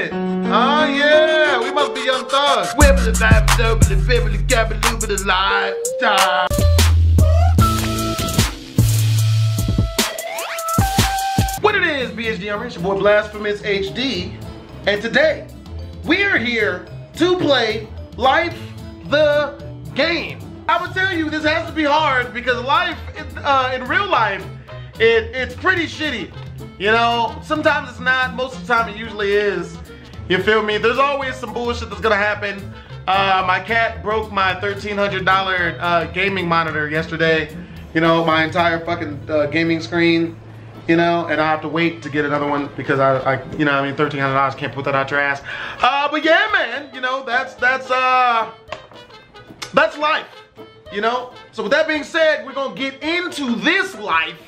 Oh yeah, we must be young thugs. Women and life, the family, can't believe it, the lifetime. What it is, BHD, I'm your boy Blasphemous HD, and today we are here to play Life the Game. I would tell you this has to be hard because life, in real life, it's pretty shitty. You know, sometimes it's not, most of the time it usually is. You feel me? There's always some bullshit that's gonna happen. My cat broke my $1,300 gaming monitor yesterday. You know, my entire fucking gaming screen. You know, and I have to wait to get another one because you know what I mean, $1,300, can't put that out your ass. But yeah, man, you know, that's life. You know? So with that being said, we're gonna get into this life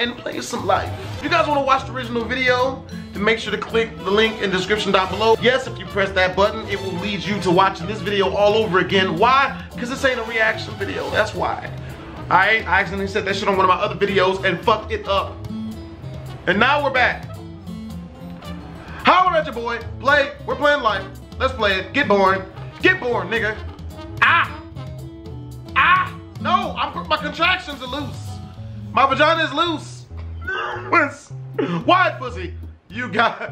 and play some life. If you guys want to watch the original video, then make sure to click the link in the description down below. Yes, if you press that button, it will lead you to watching this video all over again. Why? Because this ain't a reaction video, that's why. I accidentally said that shit on one of my other videos and fucked it up. And now we're back. Holler at your boy, play, we're playing life. Let's play it, get born, nigga. No, my contractions are loose. My vagina is loose. Why, pussy? You got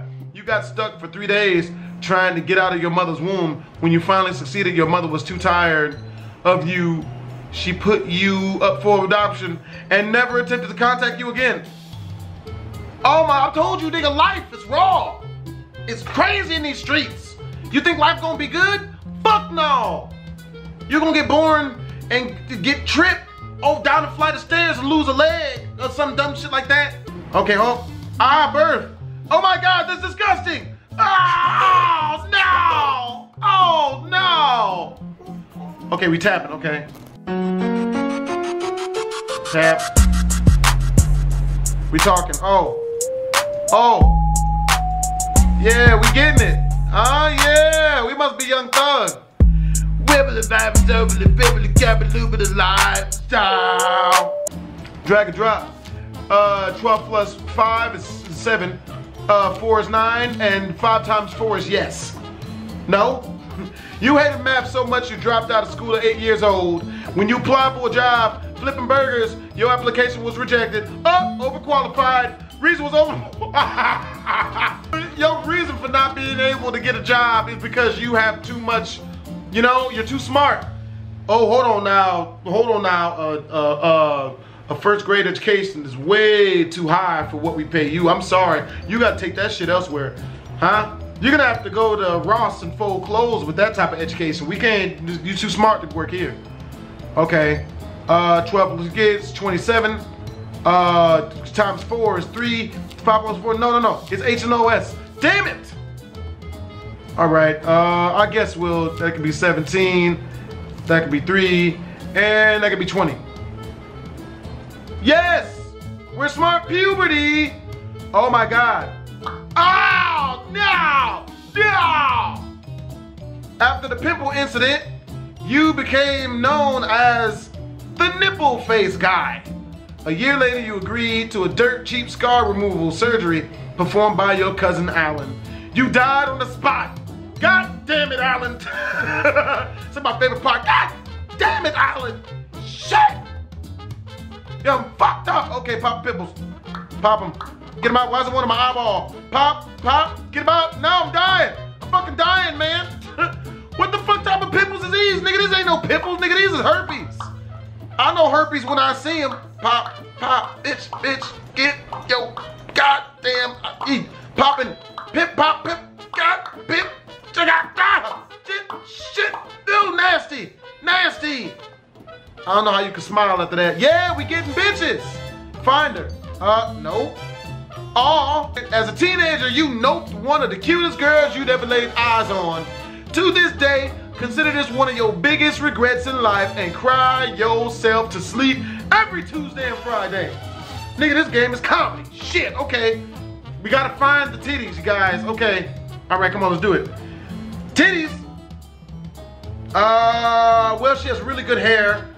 stuck for 3 days trying to get out of your mother's womb. When you finally succeeded, your mother was too tired of you. She put you up for adoption and never attempted to contact you again. Oh my, I told you, nigga, life is raw. It's crazy in these streets. You think life gonna be good? Fuck no. You're gonna get born and get tripped. Oh, down a flight of stairs and lose a leg or some dumb shit like that. Okay, home. Birth. Oh my God, that's disgusting. Oh, no. Oh, no. Okay, we tapping, okay. Tap. We talking, oh. Oh. Yeah, we getting it. Oh, yeah, we must be young thugs. Drag and drop. 12 plus 5 is 7. 4 is 9. And 5 times 4 is yes. No? You hated math so much you dropped out of school at 8 years old. When you applied for a job flipping burgers, your application was rejected. Overqualified. Reason was over. Your reason for not being able to get a job is because you have too much. You know, you're too smart. Oh, hold on now. A first grade education is way too high for what we pay you. I'm sorry, you gotta take that shit elsewhere, huh? You're gonna have to go to Ross and fold clothes with that type of education. We can't, you're too smart to work here. Okay, 12 plus kids, 27, times 4 is 3, 5 plus 4, no, it's H&OS, damn it! All right, I guess that could be 17, that could be 3, and that could be 20. Yes, we're smart puberty. Oh my God. Oh, no. After the pimple incident, you became known as the nipple face guy. A year later, you agreed to a dirt cheap scar removal surgery performed by your cousin, Alan. You died on the spot. God damn it, Alan. It's my favorite part. God damn it, Alan. Shit. Yo, I'm fucked up. Okay, pop pimples. Pop them. Get them out. Why is it one of my eyeball? Pop. Get them out. No, I'm dying. I'm fucking dying, man. What the fuck type of pimples is these? Nigga, this ain't no pimples. Nigga, these is herpes. I know herpes when I see them. Pop. Bitch. Get yo. God damn. Popping. Pop. God, pip. Shit, ew, nasty. I don't know how you can smile after that. Yeah, we getting bitches. Find her. No. Aw, as a teenager, you noped one of the cutest girls you'd ever laid eyes on. To this day, consider this one of your biggest regrets in life and cry yourself to sleep every Tuesday and Friday. Nigga, this game is comedy. Shit, okay. We gotta find the titties, you guys. Okay. Alright, come on, let's do it. Titties. Well, she has really good hair.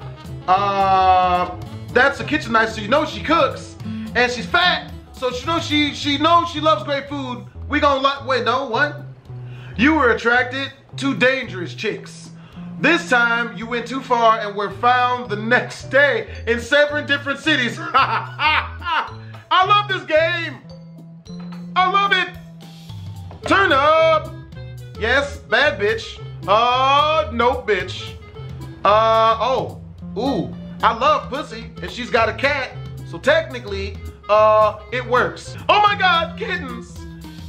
That's a kitchen knife, so you know she cooks. And she's fat, so she knows she loves great food, We gonna lock, wait, no, what? You were attracted to dangerous chicks. This time, you went too far and were found the next day in 7 different cities. I love this game. I love it. Turn up. Yes, bad bitch. No bitch. Oh, ooh, I love pussy and she's got a cat. So technically, it works. Oh my God, kittens.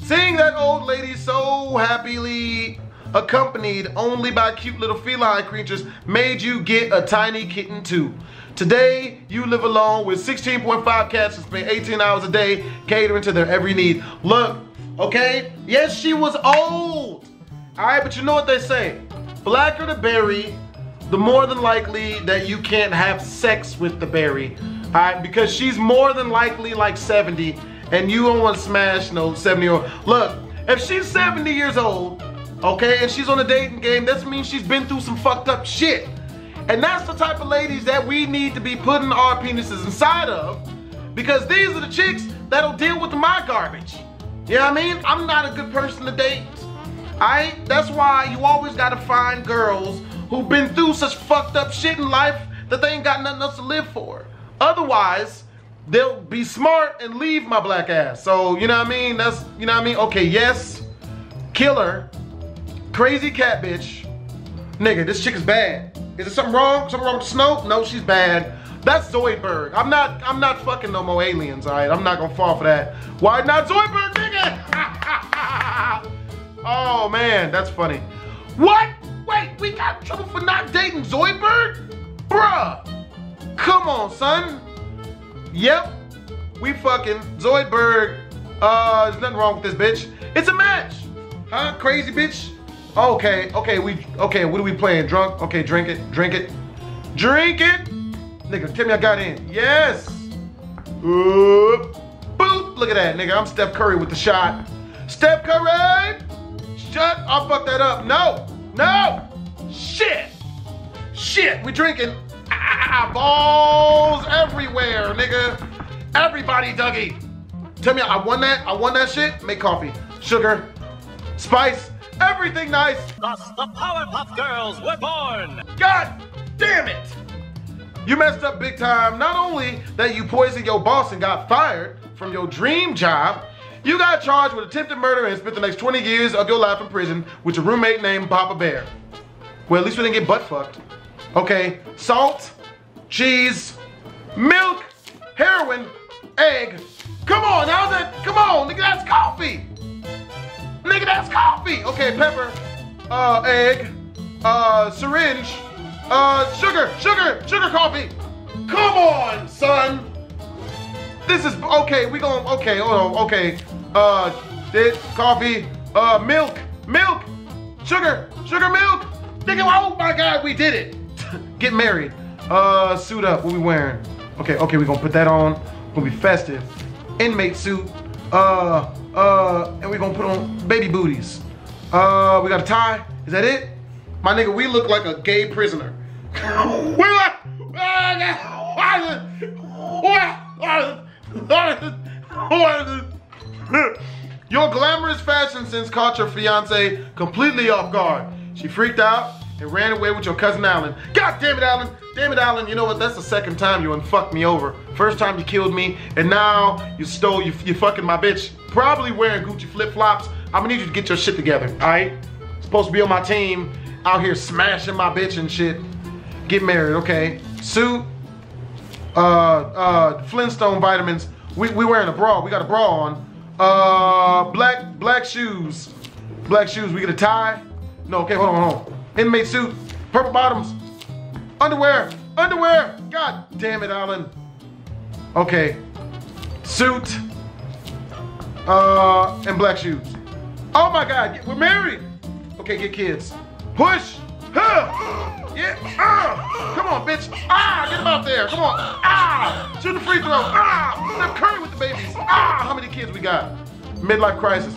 Seeing that old lady so happily accompanied only by cute little feline creatures made you get a tiny kitten too. Today, you live alone with 16.5 cats who spend 18 hours a day catering to their every need. Look, okay, yes, she was old. All right, but you know what they say. Blacker the berry, the more than likely that you can't have sex with the berry. All right, because she's more than likely like 70 and you don't want to smash no 70-year-old. Look, if she's 70 years old, okay, and she's on a dating game, that means she's been through some fucked up shit. And that's the type of ladies that we need to be putting our penises inside of, because these are the chicks that'll deal with my garbage. You know what I mean? I'm not a good person to date. Alright? That's why you always gotta find girls who've been through such fucked up shit in life that they ain't got nothing else to live for. Otherwise, they'll be smart and leave my black ass. So, you know what I mean? That's, you know what I mean? Okay, yes. Killer. Crazy cat bitch. Nigga, this chick is bad. Is there something wrong? Something wrong with Snow? No, she's bad. That's Zoidberg. I'm not fucking no more aliens, all right? I'm not gonna fall for that. Why not Zoidberg, nigga? Oh, man, that's funny. What? Wait, we got in trouble for not dating Zoidberg? Bruh. Come on, son. Yep. We fucking Zoidberg. There's nothing wrong with this bitch. It's a match. Huh, crazy bitch? Okay, okay, what are we playing? Drunk? Okay, drink it, drink it. Drink it! Nigga, tell me I got in. Yes! Boop! Look at that, nigga. I'm Steph Curry with the shot. Steph Curry! Shut up, I'll fuck that up. No! No! Shit! Shit, we drinking. Ah, balls everywhere, nigga. Everybody Dougie. Tell me I won that shit? Make coffee. Sugar. Spice. Everything nice. Thus, the Powerpuff Girls were born. God damn it. You messed up big time. Not only that you poisoned your boss and got fired from your dream job, you got charged with attempted murder and spent the next 20 years of your life in prison with your roommate named Papa Bear. Well, at least we didn't get butt fucked. Okay, salt, cheese, milk, heroin, egg. Come on, how's that? Come on, nigga, that's coffee. Nigga, that's coffee! Okay, pepper, egg, syringe, sugar coffee! Come on, son! This is, okay, we gonna, okay, hold on, okay. Coffee, milk, sugar milk! Nigga, oh my God, we did it! Get married. Suit up, what we wearing? Okay, we gonna put that on. Gonna be festive. Inmate suit, and we're gonna put on baby booties. We got a tie. Is that it? My nigga, we look like a gay prisoner. Your glamorous fashion sense caught your fiance completely off guard. She freaked out and ran away with your cousin Alan. God damn it, Alan! Damn it, Alan, you know what? That's the second time you unfucked me over. First time you killed me, and now you stole, you fucking my bitch. Probably wearing Gucci flip-flops. I'm gonna need you to get your shit together, all right? Supposed to be on my team, out here smashing my bitch and shit. Get married, okay. Suit, Flintstone vitamins. We wearing a bra, we got a bra on. Black shoes. Black shoes, we get a tie. No, okay, hold on. Inmate suit, purple bottoms, underwear. God damn it, Alan. Okay, suit, and black shoes. Oh my God, we're married. Okay, get kids. Push, huh, yeah, come on, bitch. Ah, get him out there, come on. Ah, shoot the free throw. Ah, Steph Curry with the babies. Ah, how many kids we got? Midlife crisis.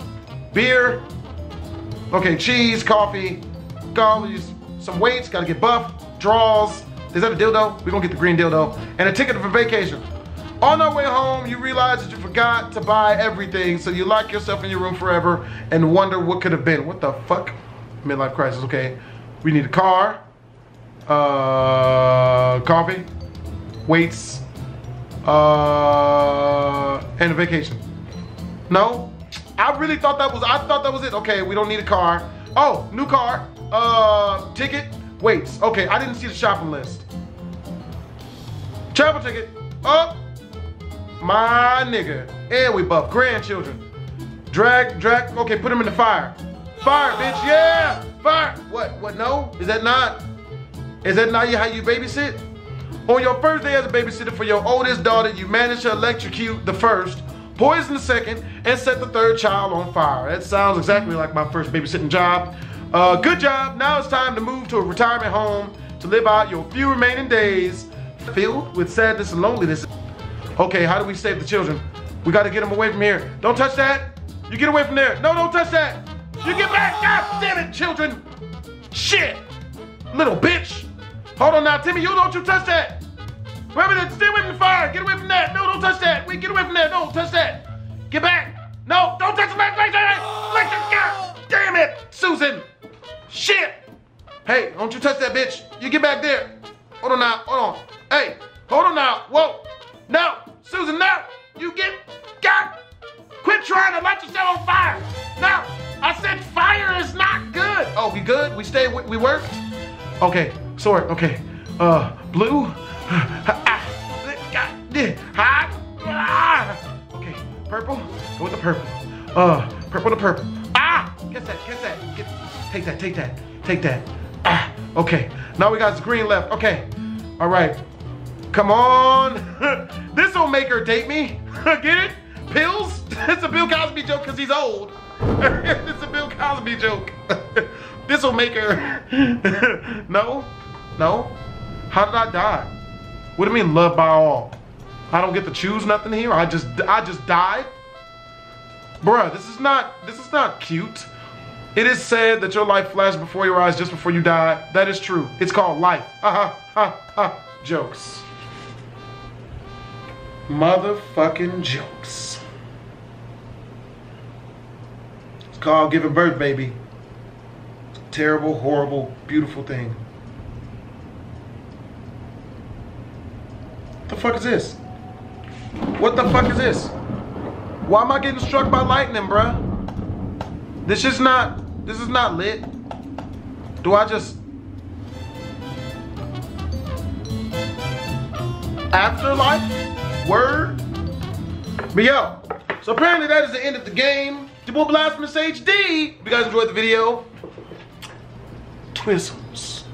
Beer, okay, cheese, coffee. Use some weights, gotta get buff, draws. Is that a dildo? We're gonna get the green dildo. And a ticket for vacation. On our way home, you realize that you forgot to buy everything, so you lock yourself in your room forever and wonder what could have been. What the fuck? Midlife crisis, okay. We need a car, coffee, weights, and a vacation. No? I thought that was it. Okay, we don't need a car. Oh, new car, ticket, weights. Okay, I didn't see the shopping list. Travel ticket, up, my nigga. And we buff, grandchildren. Drag, okay, put them in the fire. Fire, bitch, yeah, fire. What, no? Is that not how you babysit? On your first day as a babysitter for your oldest daughter, you managed to electrocute the first, poison the second, and set the third child on fire. That sounds exactly like my first babysitting job. Good job, now it's time to move to a retirement home to live out your few remaining days filled with sadness and loneliness. Okay, how do we save the children? We gotta get them away from here. Don't touch that. You get away from there. No, don't touch that. You get back. God damn it, children. Shit. Little bitch. Hold on now, Timmy, don't you touch that. Wait a minute, stay away from the fire. Get away from that. No, don't touch that. Wait, get away from that. No, touch that. Get back. No, don't touch that. God damn it, Susan. Shit. Hey, don't you touch that, bitch. You get back there. Hold on now. Hold on. Hey, hold on now. Whoa. No, Susan, no. You get. God. Quit trying to light yourself on fire. No, I said fire is not good. Oh, we good? We stayed. We worked? Okay. Sorry. Okay. Blue. Okay, purple, go with the purple. Purple to purple. Ah! Guess that. Take that. Ah, okay. Now we got this green left. Okay. Alright. Come on. This'll make her date me. Get it? Pills? It's a Bill Cosby joke because he's old. It's a Bill Cosby joke. This'll make her. No. How did I die? What do you mean loved by all? I don't get to choose nothing here. I just died. Bruh, this is not cute. It is said that your life flashed before your eyes just before you died. That is true. It's called life. Jokes. Motherfucking jokes. It's called giving birth, baby. Terrible, horrible, beautiful thing. What the fuck is this? What the fuck is this? Why am I getting struck by lightning, bruh? This is not lit. Do I just... Afterlife? Word? But yo, so apparently that is the end of the game. Your boy Blasphemous HD. If you guys enjoyed the video, twisms.